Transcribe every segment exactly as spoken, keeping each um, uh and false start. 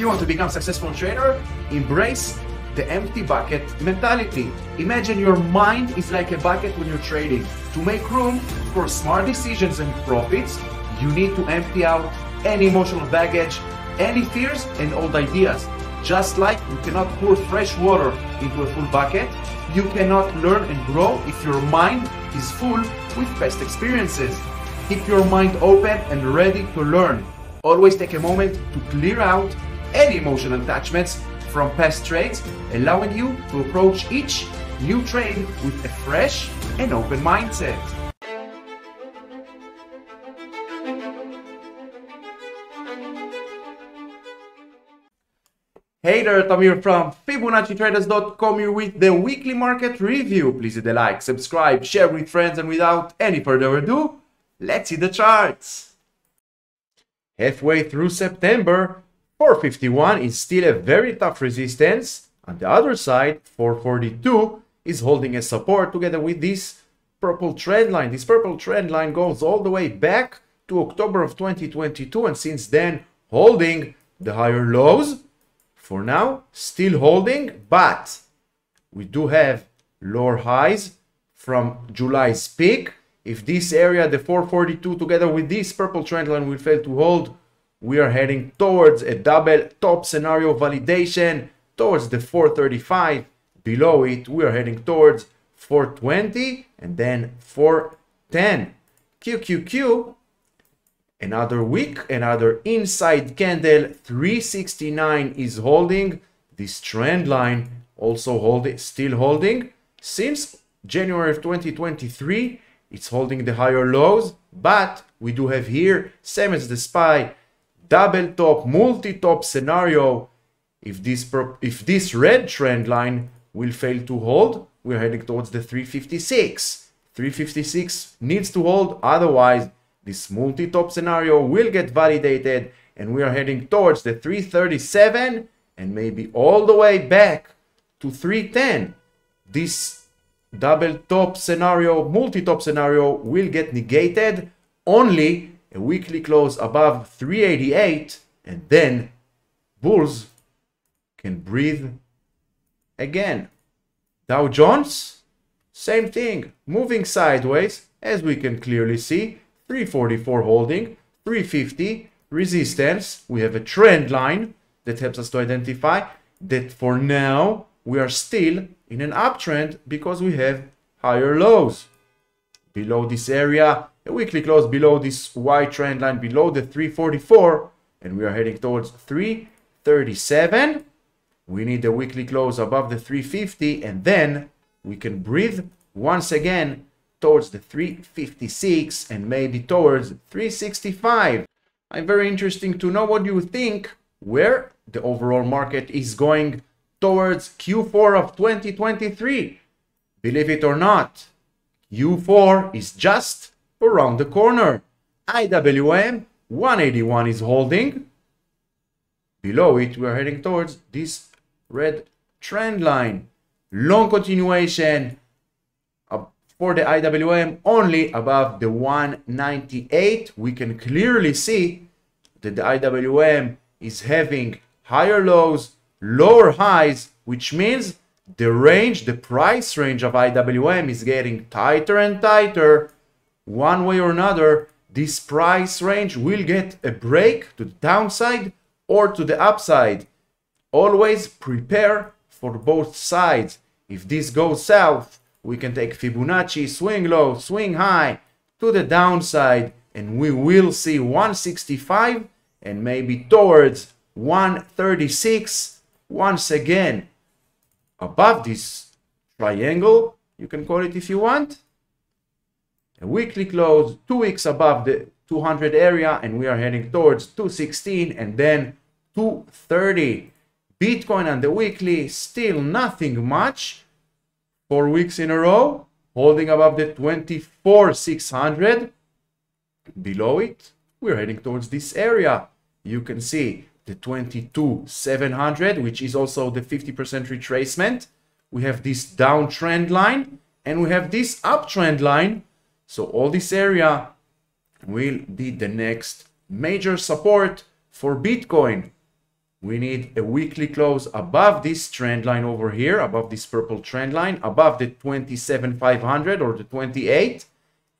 You want to become a successful trader? Embrace the empty bucket mentality. Imagine your mind is like a bucket when you're trading. To make room for smart decisions and profits, you need to empty out any emotional baggage, any fears and old ideas. Just like you cannot pour fresh water into a full bucket, you cannot learn and grow if your mind is full with past experiences. Keep your mind open and ready to learn. Always take a moment to clear out any emotional attachments from past trades, allowing you to approach each new trade with a fresh and open mindset. Hey there, Tamir from Fibonacci Traders dot com here with the weekly market review. Please hit the like, subscribe, share with friends, and without any further ado, let's see the charts. Halfway through September, four fifty-one is still a very tough resistance. On the other side, four forty-two is holding a support together with this purple trend line. This purple trend line goes all the way back to October of twenty twenty-two, and since then holding the higher lows. For now, still holding, but we do have lower highs from July's peak. If this area, the four forty-two, together with this purple trend line will fail to hold, we are heading towards a double top scenario validation towards the four thirty-five. Below it, we are heading towards four twenty and then four ten. Q Q Q. Another week, another inside candle, three sixty-nine is holding. This trend line also holding, still holding. Since January of twenty twenty-three, it's holding the higher lows, but we do have here, same as the S P Y, double top, multi-top scenario. If this, if this red trend line will fail to hold, we're heading towards the three fifty-six. three fifty-six needs to hold, otherwise this multi-top scenario will get validated and we are heading towards the three thirty-seven and maybe all the way back to three ten. This double top scenario, multi-top scenario will get negated, only a weekly close above three eighty-eight, and then bulls can breathe again. Dow Jones, same thing, moving sideways as we can clearly see. three forty-four holding, three fifty resistance. We have a trend line that helps us to identify that for now we are still in an uptrend because we have higher lows. Below this area, a weekly close below this white trend line, below the three forty-four, and we are heading towards three thirty-seven. We need a weekly close above the three fifty, and then we can breathe once again towards the three fifty-six and maybe towards three sixty-five. I'm very interested to know what you think, where the overall market is going towards Q four of twenty twenty-three. Believe it or not, Q four is just around the corner. I W M one eighty-one is holding. Below it, we're heading towards this red trend line. Long continuation for the I W M only above the one ninety-eight. We can clearly see that the I W M is having higher lows, lower highs, which means the range, the price range of I W M is getting tighter and tighter. One way or another, this price range will get a break to the downside or to the upside. Always prepare for both sides. If this goes south, we can take Fibonacci, swing low, swing high to the downside, and we will see one sixty-five and maybe towards one thirty-six. Once again, above this triangle, you can call it if you want. A weekly close, two weeks above the two hundred area, and we are heading towards two sixteen and then two thirty. Bitcoin on the weekly, still nothing much. Four weeks in a row, holding above the twenty-four six hundred. Below it, we're heading towards this area. You can see the twenty-two seven hundred, which is also the fifty percent retracement. We have this downtrend line, and we have this uptrend line. So all this area will be the next major support for Bitcoin. we need a weekly close above this trend line over here, above this purple trend line, above the twenty-seven five hundred or the twenty-eight,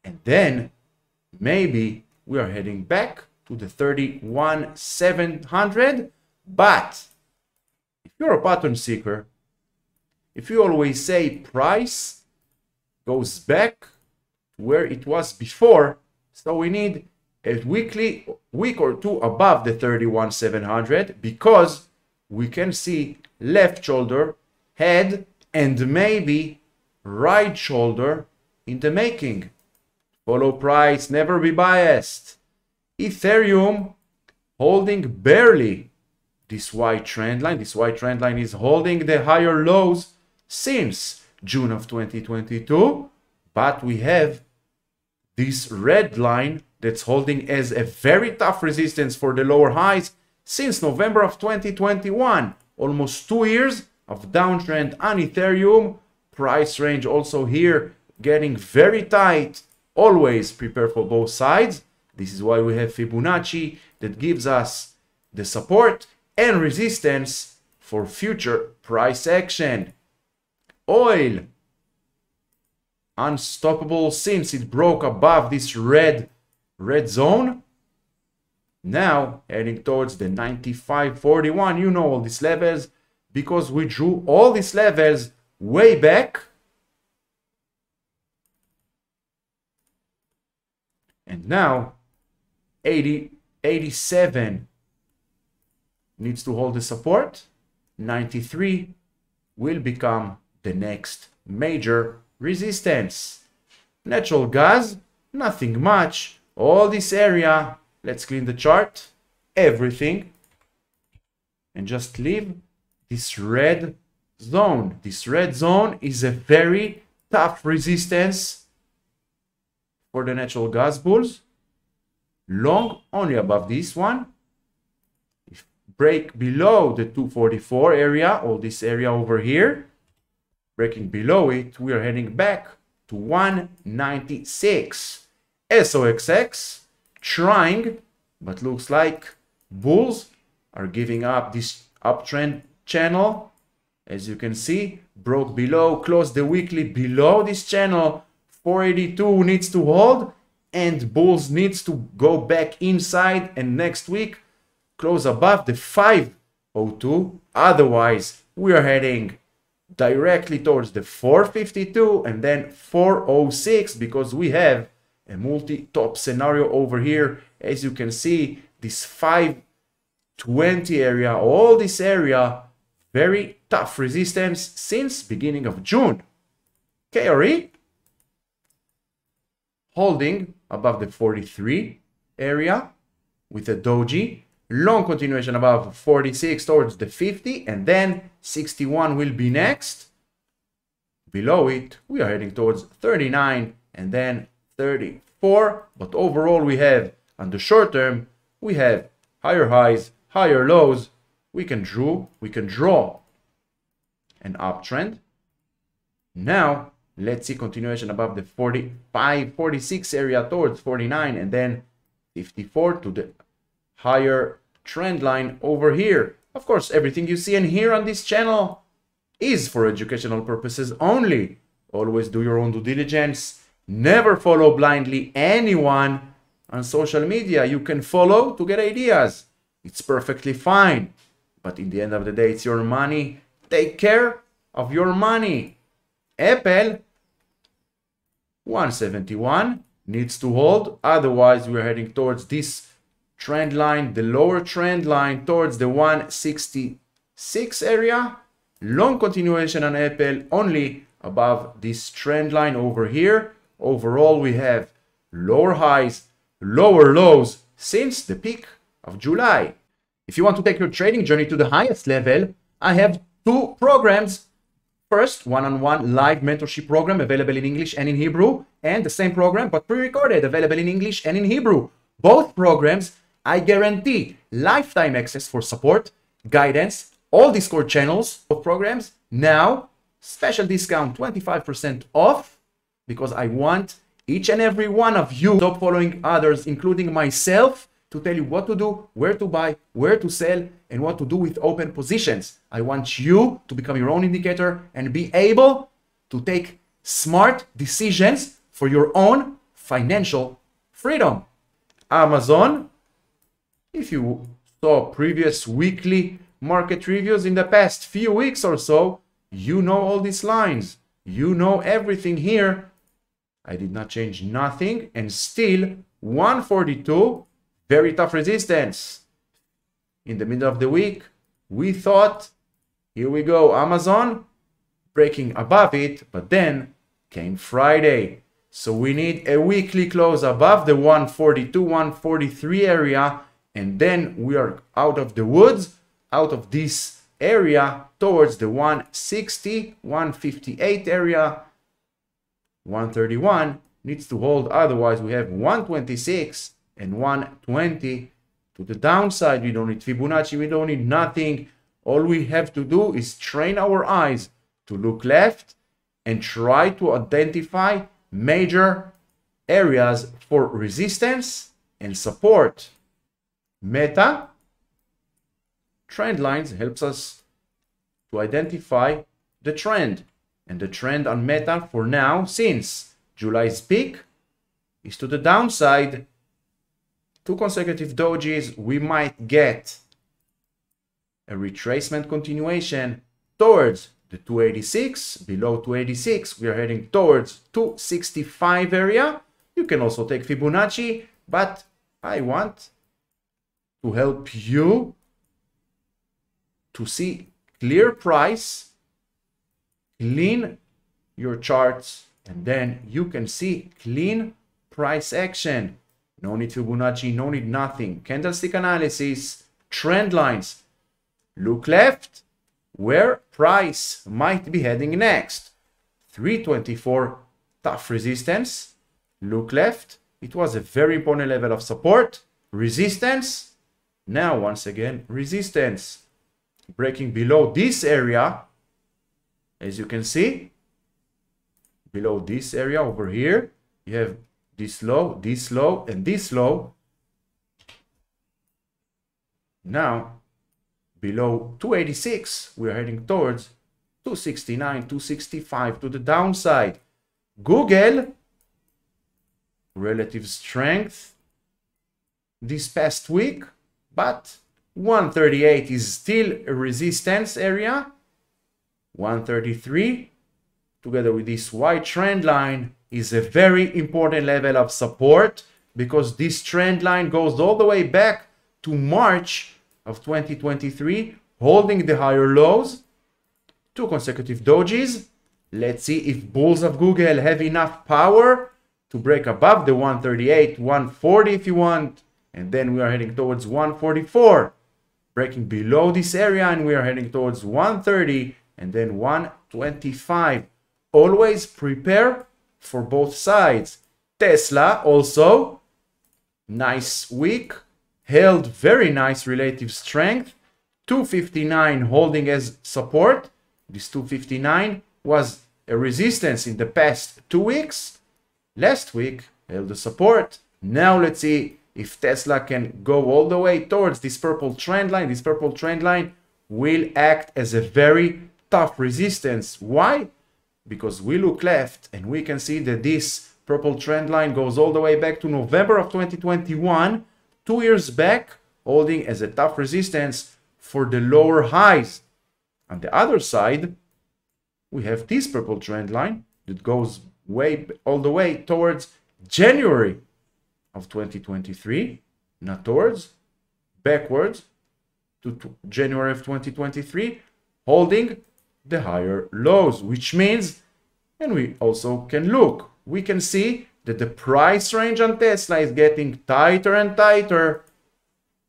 and then maybe we are heading back to the thirty-one seven hundred. But if you're a pattern seeker, if you always say price goes back to where it was before, so we need a weekly week or two above the thirty-one seven hundred, because we can see left shoulder, head, and maybe right shoulder in the making. Follow price, never be biased. Ethereum holding barely this white trend line. This white trend line is holding the higher lows since June of twenty twenty-two, but we have this red line that's holding as a very tough resistance for the lower highs since November of twenty twenty-one. Almost two years of downtrend on Ethereum. Price range also here getting very tight. Always prepare for both sides. This is why we have Fibonacci that gives us the support and resistance for future price action. Oil, unstoppable since it broke above this red red zone, now heading towards the ninety-five forty-one. You know all these levels because we drew all these levels way back, and now eighty eighty-seven needs to hold the support. Ninety-three will become the next major resistance. Natural gas, nothing much. All this area, let's clean the chart, everything, and just leave this red zone. This red zone is a very tough resistance for the natural gas bulls. Long only above this one. If break below the two forty-four area, or this area over here, breaking below it, we are heading back to one ninety-six. S O X X trying, but looks like bulls are giving up this uptrend channel. As you can see, broke below, closed the weekly below this channel. four eighty-two needs to hold, and bulls needs to go back inside, and next week close above the five oh two. Otherwise, we are heading directly towards the four fifty-two and then four oh six, because we have a multi-top scenario over here. As you can see, this five twenty area, all this area, very tough resistance since beginning of June. K R E holding above the forty-three area with a doji. Long continuation above forty-six towards the fifty, and then sixty-one will be next. Below it, we are heading towards thirty-nine and then thirty-four. But overall, we have on the short term, we have higher highs, higher lows. We can draw we can draw an uptrend. Now let's see continuation above the forty-five forty-six area towards forty-nine, and then fifty-four to the higher trend line over here. Of course, everything you see and hear on this channel is for educational purposes only. Always do your own due diligence. Never follow blindly anyone on social media. You can follow to get ideas. It's perfectly fine. But in the end of the day, it's your money. Take care of your money. Apple, one seventy-one needs to hold. Otherwise, we're heading towards this trend line, the lower trend line, towards the one sixty-six area. Long continuation on Apple, only above this trend line over here. Overall, we have lower highs, lower lows since the peak of July. If you want to take your trading journey to the highest level, I have two programs. First, one-on-one live mentorship program available in English and in Hebrew, and the same program but pre-recorded available in English and in Hebrew. Both programs, I guarantee lifetime access for support, guidance, all Discord channels of programs. Now, special discount twenty-five percent off, because I want each and every one of you to stop following others, including myself, to tell you what to do, where to buy, where to sell, and what to do with open positions. I want you to become your own indicator and be able to take smart decisions for your own financial freedom. Amazon, if you saw previous weekly market reviews in the past few weeks or so, you know all these lines. You know everything here. I did not change nothing, and still one forty-two, very tough resistance. In the middle of the week, we thought, here we go, Amazon breaking above it, but then came Friday. So we need a weekly close above the one forty-two, one forty-three area, and then we are out of the woods, out of this area towards the one sixty, one fifty-eight area. one thirty-one needs to hold, otherwise we have one twenty-six and one twenty to the downside. We don't need Fibonacci, we don't need nothing. All we have to do is train our eyes to look left and try to identify major areas for resistance and support. Meta trend lines helps us to identify the trend, and the trend on Meta for now since July's peak is to the downside. Two consecutive doji's, we might get a retracement continuation towards the two eighty-six, below two eighty-six, we are heading towards two sixty-five area. You can also take Fibonacci, but I want to help you to see clear price, clean your charts, and then you can see clean price action. No need Fibonacci, no need nothing. Candlestick analysis, trend lines. Look left, where price might be heading next. three twenty-four, tough resistance. Look left, it was a very important level of support. Resistance, now once again, resistance. Breaking below this area, as you can see, below this area over here, you have this low, this low, and this low. Now, below two eighty-six, we are heading towards two sixty-nine, two sixty-five to the downside. Google, relative strength this past week, but one thirty-eight is still a resistance area. one thirty-three, together with this white trend line, is a very important level of support because this trend line goes all the way back to March of twenty twenty-three, holding the higher lows. Two consecutive dojis. Let's see if bulls of Google have enough power to break above the one thirty-eight, one forty if you want, and then we are heading towards one forty-four, breaking below this area, and we are heading towards one thirty and then one twenty-five. Always prepare for both sides. Tesla also nice week, held very nice relative strength, two fifty-nine holding as support. This two fifty-nine was a resistance in the past two weeks. Last week held the support. Now let's see if Tesla can go all the way towards this purple trend line. This purple trend line will act as a very tough resistance. Why? Because we look left and we can see that this purple trend line goes all the way back to November of twenty twenty-one, two years back, holding as a tough resistance for the lower highs. On the other side, we have this purple trend line that goes way all the way towards January of twenty twenty-three, not towards, backwards to January of twenty twenty-three, holding the higher lows, which means, and we also can look, we can see that the price range on Tesla is getting tighter and tighter.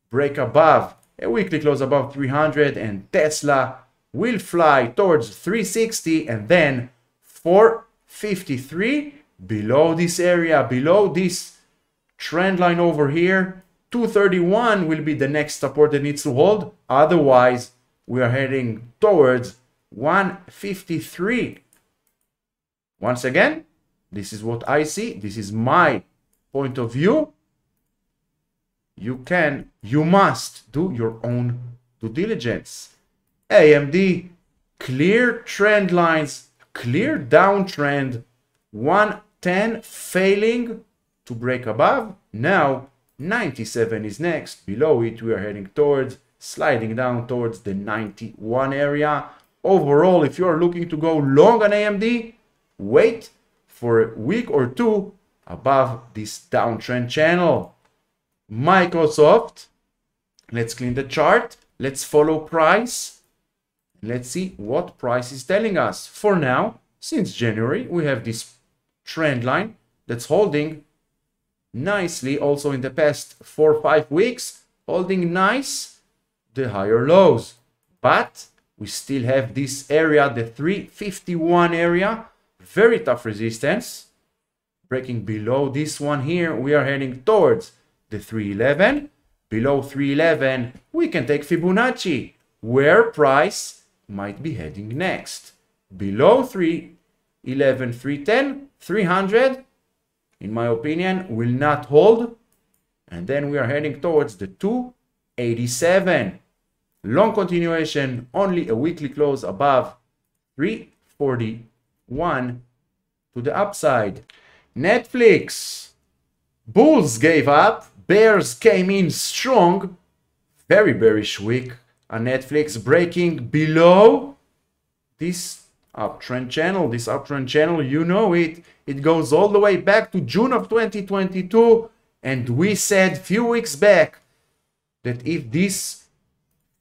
Break above a weekly close above three hundred, and Tesla will fly towards three sixty and then four fifty-three below this area, below this trend line over here. Two thirty-one will be the next support that needs to hold, otherwise we are heading towards one fifty-three. Once again, this is what I see, this is my point of view. you can, you must do your own due diligence. A M D, clear trend lines, clear downtrend, one ten failing to break above. Now ninety-seven is next. Below it we are heading towards, sliding down towards the ninety-one area. Overall, if you're looking to go long on A M D, wait for a week or two above this downtrend channel. Microsoft, let's clean the chart, let's follow price, let's see what price is telling us. For now, since January, we have this trend line that's holding nicely, also in the past four or five weeks, holding nice the higher lows. But we still have this area, the three fifty-one area, very tough resistance. Breaking below this one here, we are heading towards the three eleven. Below three eleven, we can take Fibonacci, where price might be heading next. Below three eleven, three ten, three hundred, in my opinion, will not hold. And then we are heading towards the two eighty-seven. Long continuation, only a weekly close above three forty-one to the upside. Netflix, bulls gave up, bears came in strong. Very bearish week on Netflix, breaking below this uptrend channel. This uptrend channel, you know it, it goes all the way back to June of twenty twenty-two, and we said few weeks back that if this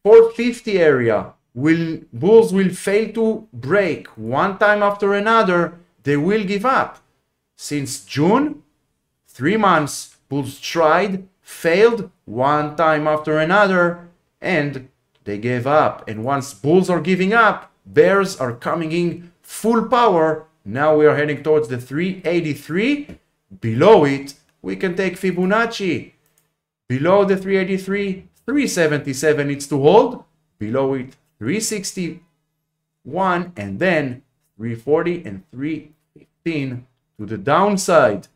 four fifty area will, bulls will fail to break one time after another, they will give up. Since June, three months, bulls tried, failed one time after another, and they gave up. And once bulls are giving up, bears are coming in full power. Now we are heading towards the three eighty-three. Below it, we can take Fibonacci. Below the three eighty-three, three seventy-seven needs to hold. Below it, three sixty-one, and then three forty and three fifteen. To the downside.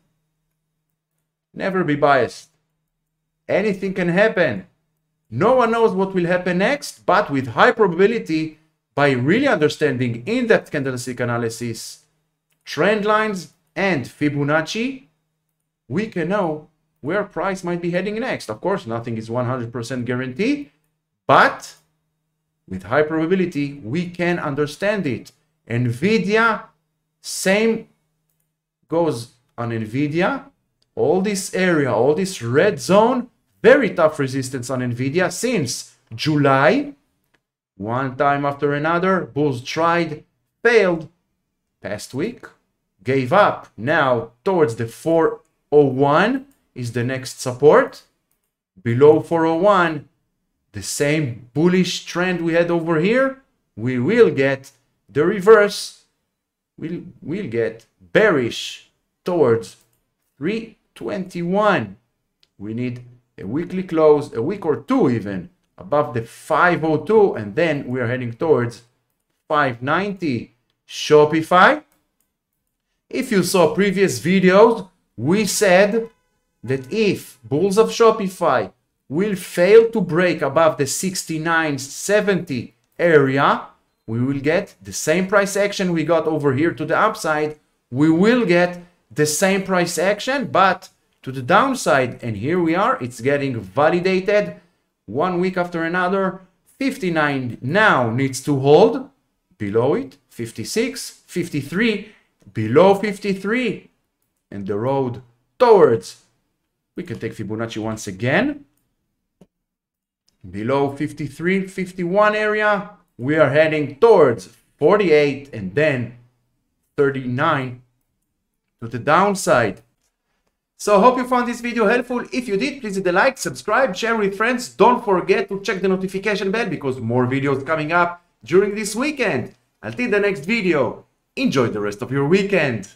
Never be biased. Anything can happen. No one knows what will happen next, but with high probability, by really understanding in-depth candlestick analysis, trend lines, and Fibonacci, we can know where price might be heading next. Of course, nothing is one hundred percent guaranteed, but with high probability, we can understand it. Nvidia, same goes on Nvidia, all this area, all this red zone, very tough resistance on Nvidia since July. One time after another, bulls tried, failed. Past week, gave up. Now towards the four oh one is the next support. Below four oh one, the same bullish trend we had over here, we will get the reverse. We'll, we'll get bearish towards three twenty-one. We need a weekly close, a week or two even, above the five oh two, and then we are heading towards five ninety. Shopify, if you saw previous videos, we said that if bulls of Shopify will fail to break above the sixty-nine seventy area, we will get the same price action we got over here to the upside. We will get the same price action, but to the downside. And here we are. It's getting validated one week after another. fifty-nine now needs to hold. Below it, fifty-six, fifty-three, below fifty-three. And the road towards. We can take Fibonacci once again. Below fifty-three, fifty-one area. We are heading towards forty-eight and then thirty-nine to the downside. So hope you found this video helpful. If you did, please hit the like, subscribe, share with friends. Don't forget to check the notification bell because more videos coming up during this weekend. Until the next video, enjoy the rest of your weekend.